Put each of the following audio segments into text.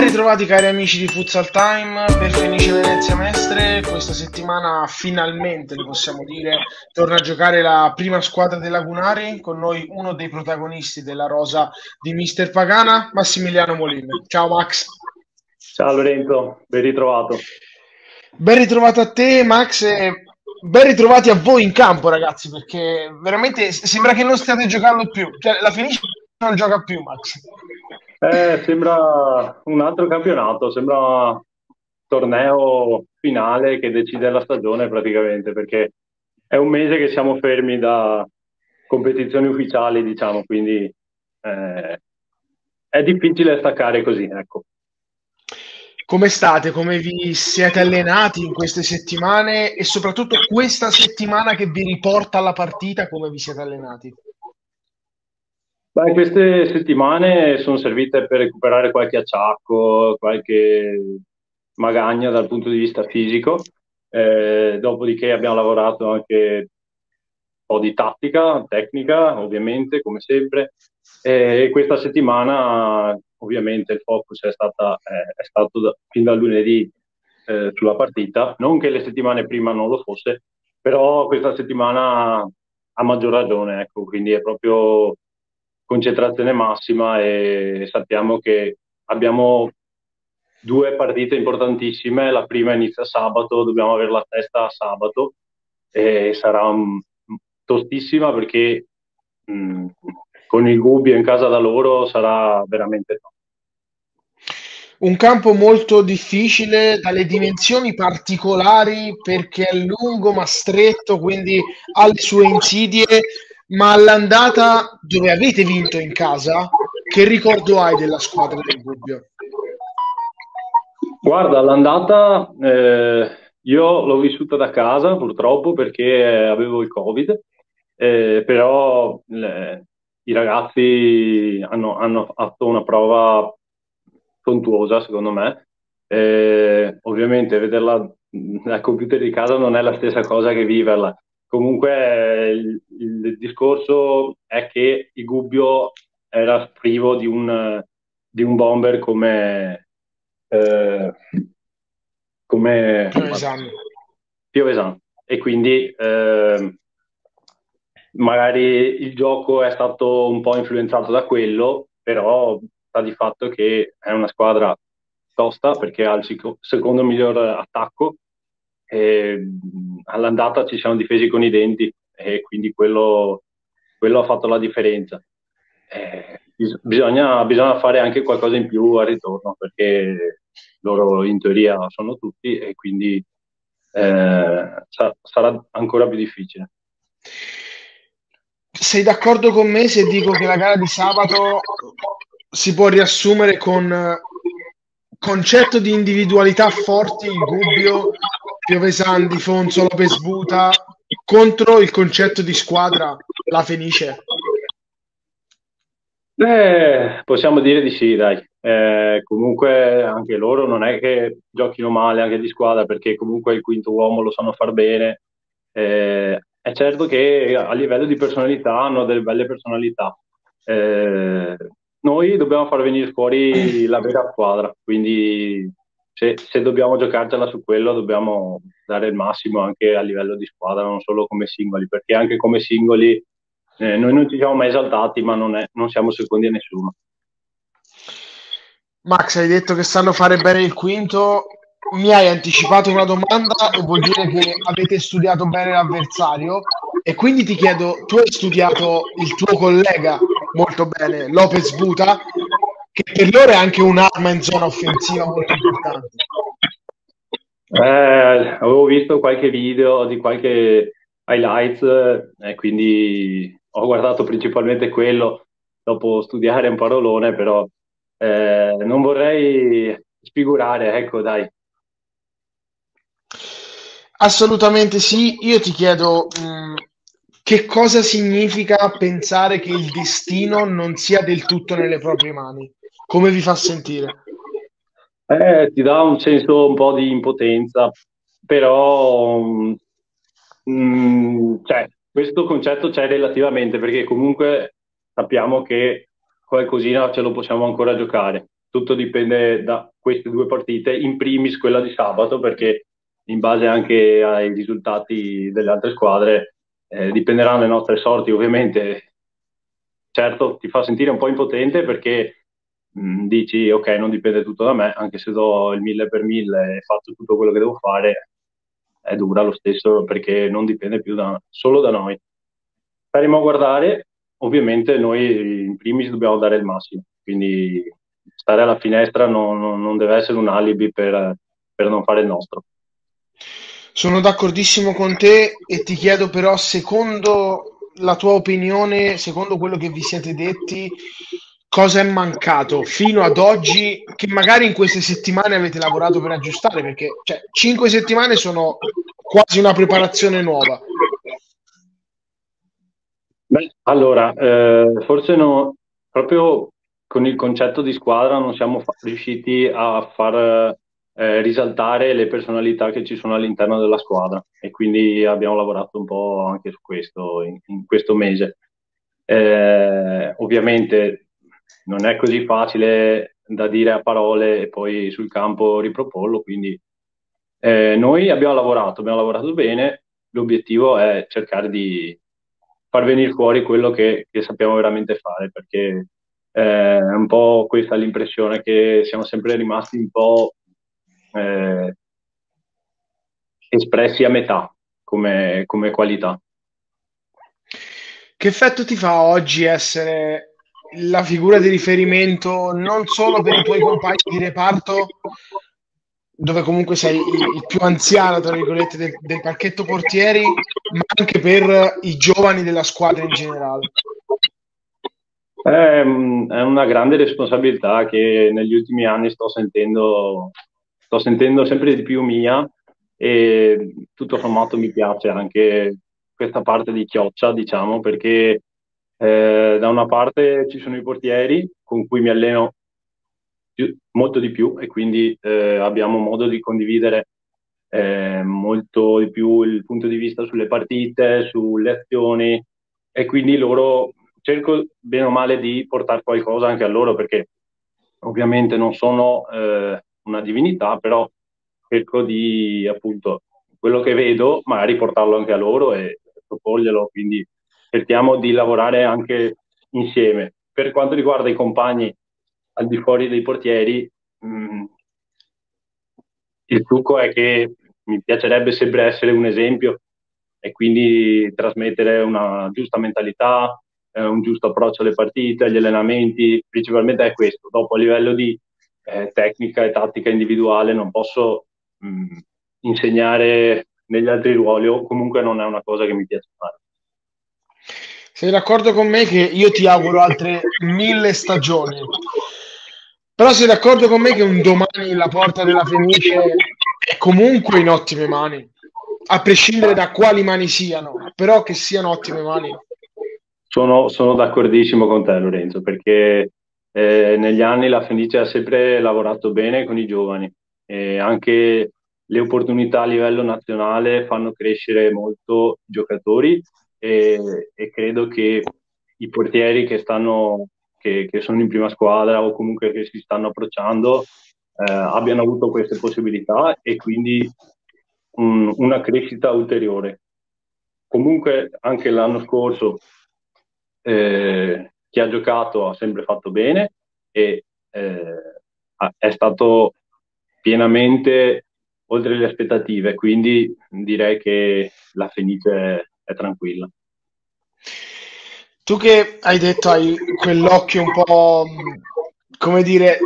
Ben ritrovati cari amici di Futsal Time per Fenice Venezia Mestre. Questa settimana finalmente, lo possiamo dire, torna a giocare la prima squadra dei lagunari. Con noi uno dei protagonisti della rosa di Mister Pagana, Massimiliano Molin. Ciao Max. Ciao Lorenzo, ben ritrovato. Ben ritrovato a te Max e ben ritrovati a voi in campo ragazzi, perché veramente sembra che non stiate giocando più, cioè la Fenice non gioca più Max. Sembra un altro campionato, sembra un torneo finale che decide la stagione praticamente, perché è un mese che siamo fermi da competizioni ufficiali, diciamo, quindi è difficile staccare così, ecco. Come state? Come vi siete allenati in queste settimane e soprattutto questa settimana che vi riporta alla partita, come vi siete allenati? Beh, queste settimane sono servite per recuperare qualche acciacco, qualche magagna dal punto di vista fisico, dopodiché abbiamo lavorato anche un po' di tattica, tecnica ovviamente come sempre, e questa settimana ovviamente il focus è stato fin dal lunedì sulla partita, non che le settimane prima non lo fosse, però questa settimana ha maggior ragione, ecco, quindi è proprio concentrazione massima e sappiamo che abbiamo due partite importantissime, la prima inizia sabato, dobbiamo avere la testa a sabato e sarà tostissima perché con il Gubbio in casa da loro sarà veramente tosto. Un campo molto difficile, dalle dimensioni particolari perché è lungo ma stretto, quindi ha le sue insidie. Ma all'andata, dove avete vinto in casa, che ricordo hai della squadra del Gubbio? Guarda, all'andata io l'ho vissuta da casa purtroppo perché avevo il Covid, però i ragazzi hanno fatto una prova sontuosa secondo me, ovviamente vederla dal computer di casa non è la stessa cosa che viverla. Comunque il discorso è che il Gubbio era privo di un bomber come Piovesan, e quindi magari il gioco è stato un po' influenzato da quello, però sta di fatto che è una squadra tosta perché ha il secondo miglior attacco. All'andata ci siamo difesi con i denti e quindi quello ha fatto la differenza. Bisogna fare anche qualcosa in più al ritorno perché loro in teoria sono tutti e quindi sarà ancora più difficile. Sei d'accordo con me se dico che la gara di sabato si può riassumere con concetto di individualità forti in Gubbio, Piovesan, Difonso, Lopes Vuta, contro il concetto di squadra, la Fenice? Possiamo dire di sì, dai. Comunque anche loro non è che giochino male anche di squadra, perché comunque il quinto uomo lo sanno far bene. È certo che a livello di personalità hanno delle belle personalità. Noi dobbiamo far venire fuori la vera squadra, quindi se dobbiamo giocarcela su quello dobbiamo dare il massimo anche a livello di squadra, non solo come singoli, perché anche come singoli noi non ci siamo mai esaltati, ma non siamo secondi a nessuno. Max, hai detto che sanno fare bene il quinto, mi hai anticipato una domanda e vuol dire che avete studiato bene l'avversario, e quindi ti chiedo, tu hai studiato il tuo collega molto bene, Lopes Vuta, che per loro è anche un'arma in zona offensiva molto importante. Avevo visto qualche video di qualche highlights e quindi ho guardato principalmente quello dopo studiare un parolone, però non vorrei sfigurare, ecco, dai. Assolutamente sì. Io ti chiedo che cosa significa pensare che il destino non sia del tutto nelle proprie mani? Come vi fa sentire? Ti dà un senso un po' di impotenza, però cioè, questo concetto c'è relativamente, perché comunque sappiamo che qualcosina ce lo possiamo ancora giocare. tutto dipende da queste due partite, in primis quella di sabato, perché in base anche ai risultati delle altre squadre dipenderanno le nostre sorti. Ovviamente, certo, ti fa sentire un po' impotente perché dici ok, non dipende tutto da me, anche se do il 1000 per 1000 e faccio tutto quello che devo fare, è dura lo stesso perché non dipende più solo da noi. Staremo a guardare, ovviamente noi in primis dobbiamo dare il massimo, quindi stare alla finestra non deve essere un alibi per non fare il nostro. Sono d'accordissimo con te e ti chiedo però, secondo la tua opinione, secondo quello che vi siete detti, cosa è mancato fino ad oggi, che magari in queste settimane avete lavorato per aggiustare, perché cioè, 5 settimane sono quasi una preparazione nuova. Beh, allora, forse no, proprio con il concetto di squadra non siamo riusciti a far risaltare le personalità che ci sono all'interno della squadra, e quindi abbiamo lavorato un po' anche su questo in questo mese. Ovviamente non è così facile da dire a parole e poi sul campo riproporlo, quindi noi abbiamo lavorato bene, l'obiettivo è cercare di far venire fuori quello che sappiamo veramente fare, perché è un po' questa l'impressione, che siamo sempre rimasti un po' espressi a metà come qualità. Che effetto ti fa oggi essere la figura di riferimento non solo per i tuoi compagni di reparto, dove comunque sei il più anziano tra virgolette del parchetto portieri, ma anche per i giovani della squadra in generale? È una grande responsabilità che negli ultimi anni sto sentendo sempre di più mia, e tutto sommato mi piace anche questa parte di chioccia, diciamo, perché da una parte ci sono i portieri con cui mi alleno molto di più, e quindi abbiamo modo di condividere molto di più il punto di vista sulle partite, sulle azioni, e quindi loro cerco bene o male di portare qualcosa anche a loro, perché ovviamente non sono una divinità, però cerco di, appunto, quello che vedo magari portarlo anche a loro e proporglielo, quindi cerchiamo di lavorare anche insieme. Per quanto riguarda i compagni al di fuori dei portieri, il trucco è che mi piacerebbe sempre essere un esempio e quindi trasmettere una giusta mentalità, un giusto approccio alle partite, agli allenamenti, principalmente è questo. Dopo, a livello di tecnica e tattica individuale, non posso insegnare negli altri ruoli, o comunque non è una cosa che mi piace fare. Sei d'accordo con me che io ti auguro altre 1000 stagioni, però sei d'accordo con me che un domani la porta della Fenice è comunque in ottime mani, a prescindere da quali mani siano, però che siano ottime mani? Sono d'accordissimo con te, Lorenzo, perché negli anni la Fenice ha sempre lavorato bene con i giovani, e anche le opportunità a livello nazionale fanno crescere molto i giocatori, e credo che i portieri che sono in prima squadra o comunque che si stanno approcciando abbiano avuto queste possibilità, e quindi una crescita ulteriore. Comunque anche l'anno scorso chi ha giocato ha sempre fatto bene, e è stato pienamente oltre le aspettative, quindi direi che la Fenice è tranquilla. Tu che hai detto hai quell'occhio un po', come dire,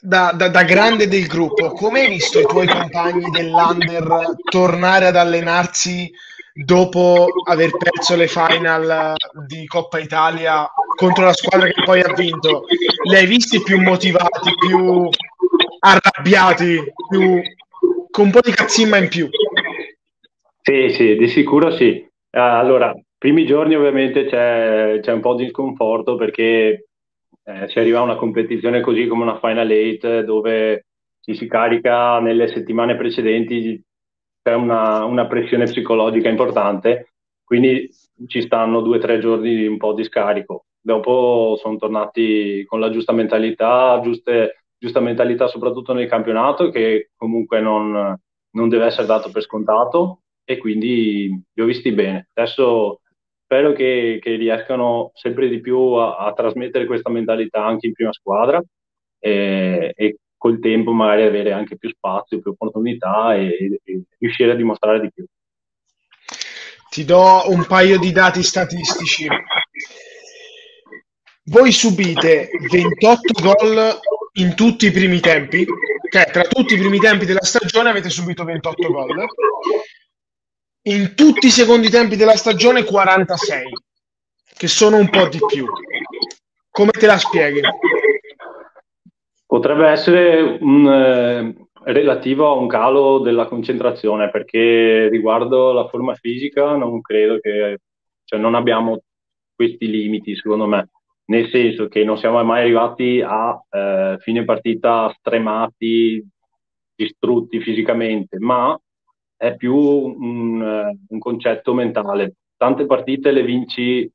da grande del gruppo, come hai visto i tuoi compagni dell'Under tornare ad allenarsi dopo aver perso le final di Coppa Italia contro la squadra che poi ha vinto? Li hai visti più motivati, più arrabbiati, più con un po' di cazzimma in più? Sì, di sicuro sì. Allora, primi giorni ovviamente c'è un po' di sconforto, perché si arriva a una competizione così come una Final 8, dove ci si carica nelle settimane precedenti, c'è una pressione psicologica importante, quindi ci stanno 2 o 3 giorni un po' di scarico. Dopo sono tornati con la giusta mentalità, giuste giusta mentalità soprattutto nel campionato, che comunque non deve essere dato per scontato, e quindi li ho visti bene. Adesso spero che riescano sempre di più a trasmettere questa mentalità anche in prima squadra, e col tempo magari avere anche più spazio, più opportunità e riuscire a dimostrare di più. Ti do un paio di dati statistici. Voi subite 28 gol in tutti i primi tempi, cioè tra tutti i primi tempi della stagione avete subito 28 gol. In tutti i secondi tempi della stagione 46, che sono un po' di più. Come te la spieghi? Potrebbe essere relativo a un calo della concentrazione, perché riguardo la forma fisica non credo che, cioè, non abbiamo questi limiti, secondo me. Nel senso che non siamo mai arrivati a fine partita stremati, distrutti fisicamente, ma è più un concetto mentale. Tante partite le vinci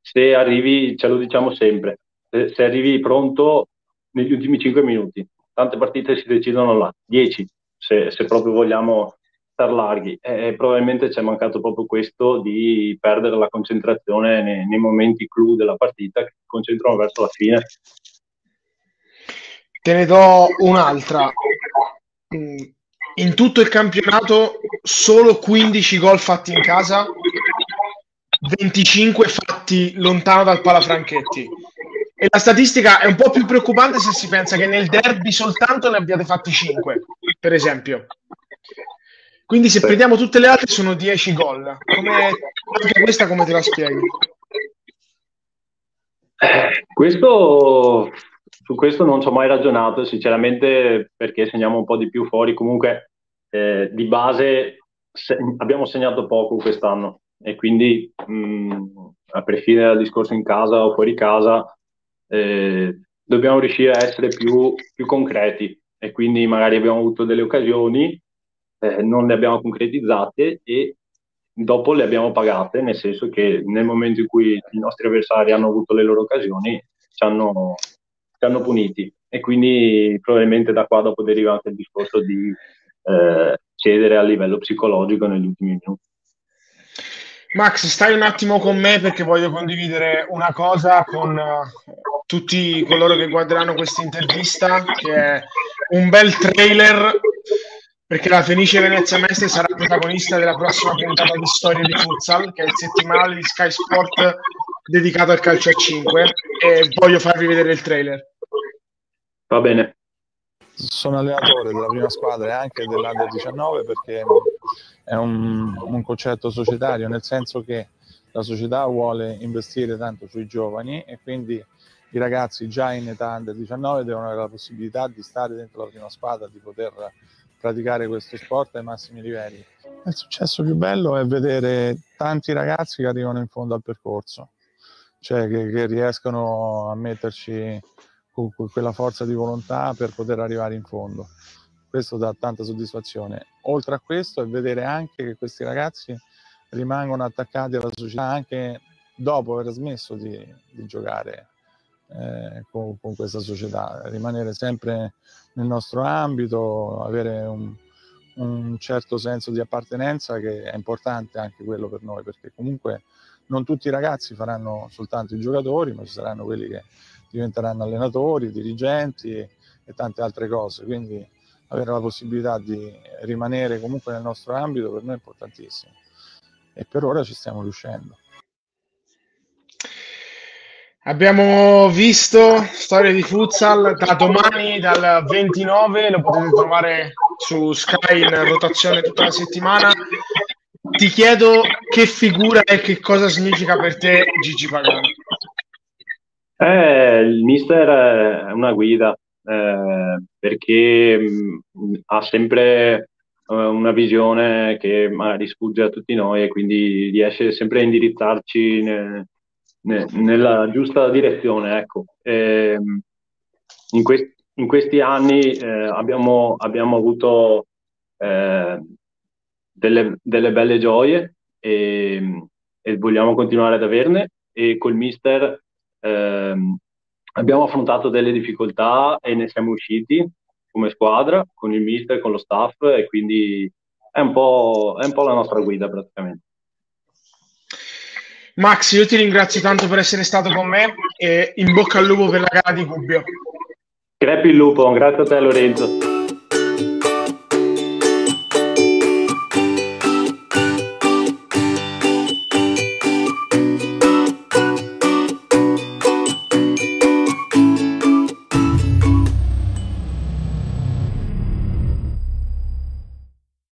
se arrivi, ce lo diciamo sempre, se arrivi pronto negli ultimi 5 minuti. Tante partite si decidono là, 10, se proprio vogliamo star larghi. E probabilmente ci è mancato proprio questo, di perdere la concentrazione nei momenti clou della partita, che si concentrano verso la fine. Te ne do un'altra. In tutto il campionato solo 15 gol fatti in casa, 25 fatti lontano dal Palafranchetti. E la statistica è un po' più preoccupante se si pensa che nel derby soltanto ne abbiate fatti 5, per esempio. Quindi se prendiamo tutte le altre sono 10 gol. Anche questa come te la spieghi? Su questo non ci ho mai ragionato, sinceramente, perché segniamo un po' di più fuori. Comunque, di base, abbiamo segnato poco quest'anno, e quindi, a prescindere dal discorso in casa o fuori casa, dobbiamo riuscire a essere più concreti, e quindi magari abbiamo avuto delle occasioni, non le abbiamo concretizzate e dopo le abbiamo pagate, nel senso che nel momento in cui i nostri avversari hanno avuto le loro occasioni ci hanno puniti, e quindi probabilmente da qua dopo deriva anche il discorso di cedere a livello psicologico negli ultimi minuti. Max, stai un attimo con me perché voglio condividere una cosa con tutti coloro che guarderanno questa intervista, che è un bel trailer, perché la Fenice Venezia Mestre sarà protagonista della prossima puntata di Storie di Futsal, che è il settimanale di Sky Sport dedicato al calcio a 5, e voglio farvi vedere il trailer. Va bene. Sono allenatore della prima squadra e anche dell'Under 19, perché è un concetto societario, nel senso che la società vuole investire tanto sui giovani, e quindi i ragazzi già in età Under 19 devono avere la possibilità di stare dentro la prima squadra, di poter praticare questo sport ai massimi livelli. Il successo più bello è vedere tanti ragazzi che arrivano in fondo al percorso, cioè che riescono a metterci quella forza di volontà per poter arrivare in fondo. Questo dà tanta soddisfazione. Oltre a questo è vedere anche che questi ragazzi rimangono attaccati alla società anche dopo aver smesso di giocare con questa società, rimanere sempre nel nostro ambito, avere un certo senso di appartenenza, che è importante anche quello per noi, perché comunque non tutti i ragazzi faranno soltanto i giocatori, ma ci saranno quelli che diventeranno allenatori, dirigenti e tante altre cose, quindi avere la possibilità di rimanere comunque nel nostro ambito per noi è importantissimo, e per ora ci stiamo riuscendo. Abbiamo visto Storie di Futsal da domani, dal 29, lo potete trovare su Sky in rotazione tutta la settimana. Ti chiedo che figura e che cosa significa per te Gigi Pagano. Il mister è una guida, perché ha sempre una visione che magari sfugge a tutti noi, e quindi riesce sempre a indirizzarci nella giusta direzione, ecco. In questi anni abbiamo avuto delle belle gioie, e vogliamo continuare ad averne, e col mister abbiamo affrontato delle difficoltà e ne siamo usciti come squadra, con il mister, con lo staff, e quindi è un po' la nostra guida praticamente. Max, io ti ringrazio tanto per essere stato con me e in bocca al lupo per la gara di Gubbio. Crepi il lupo, grazie a te Lorenzo.